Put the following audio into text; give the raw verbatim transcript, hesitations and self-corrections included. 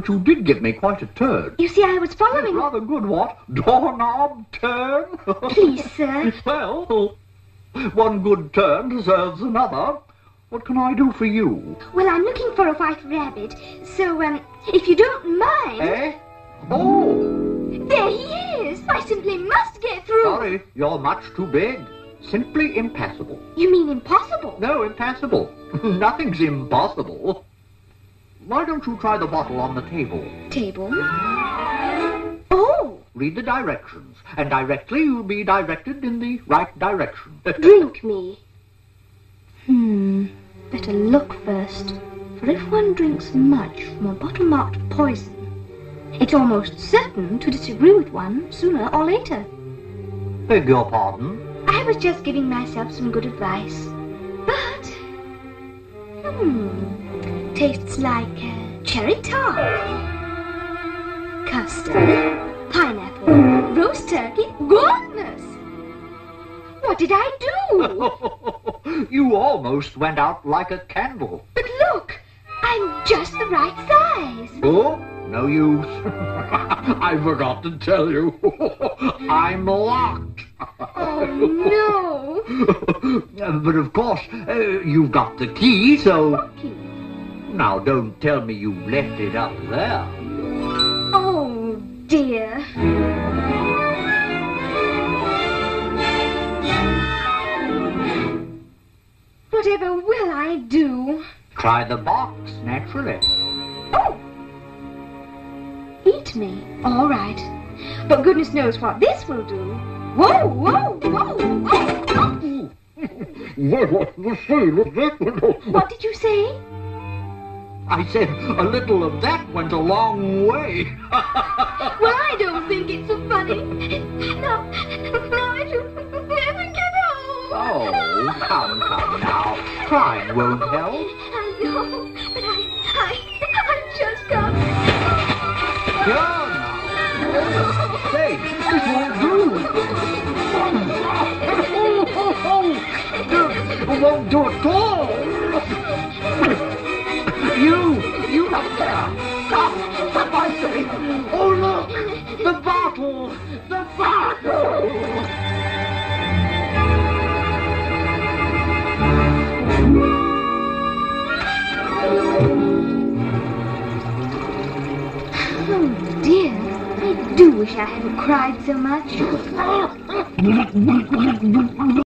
But you did give me quite a turn. You see, I was following... Rather good, what? Doorknob turn? Please, sir. Well, one good turn deserves another. What can I do for you? Well, I'm looking for a white rabbit, so, um, if you don't mind... Eh? Oh! There he is! I simply must get through! Sorry, you're much too big. Simply impassable. You mean impossible? No, impassable. Nothing's impossible. Why don't you try the bottle on the table? Table? Oh! Read the directions, and directly you'll be directed in the right direction. Drink me. Hmm, better look first, for if one drinks much from a bottle marked poison, it's almost certain to disagree with one sooner or later. Beg your pardon? I was just giving myself some good advice, but... Hmm, tastes like uh, cherry tart, custard, pineapple, roast turkey, goodness! What did I do? You almost went out like a candle. But look, I'm just the right size. Oh, no use. I forgot to tell you. I'm locked. Oh, no. But of course, uh, you've got the key, so... What key? Now, don't tell me you left it up there. Oh, dear. Whatever will I do? Try the box, naturally. Oh! Eat me. All right. But goodness knows what this will do. Whoa, whoa, whoa, whoa! What did you say? I said a little of that went a long way. Well, I don't think it's so funny. Now, now I should never get home. Oh, come, come now. Crying won't help. I know, but I, I, I just got... It won't do at all. You, you up there. Stop, stop, I say. Oh, look, the bottle, the bottle. Oh, dear. I do wish I hadn't cried so much.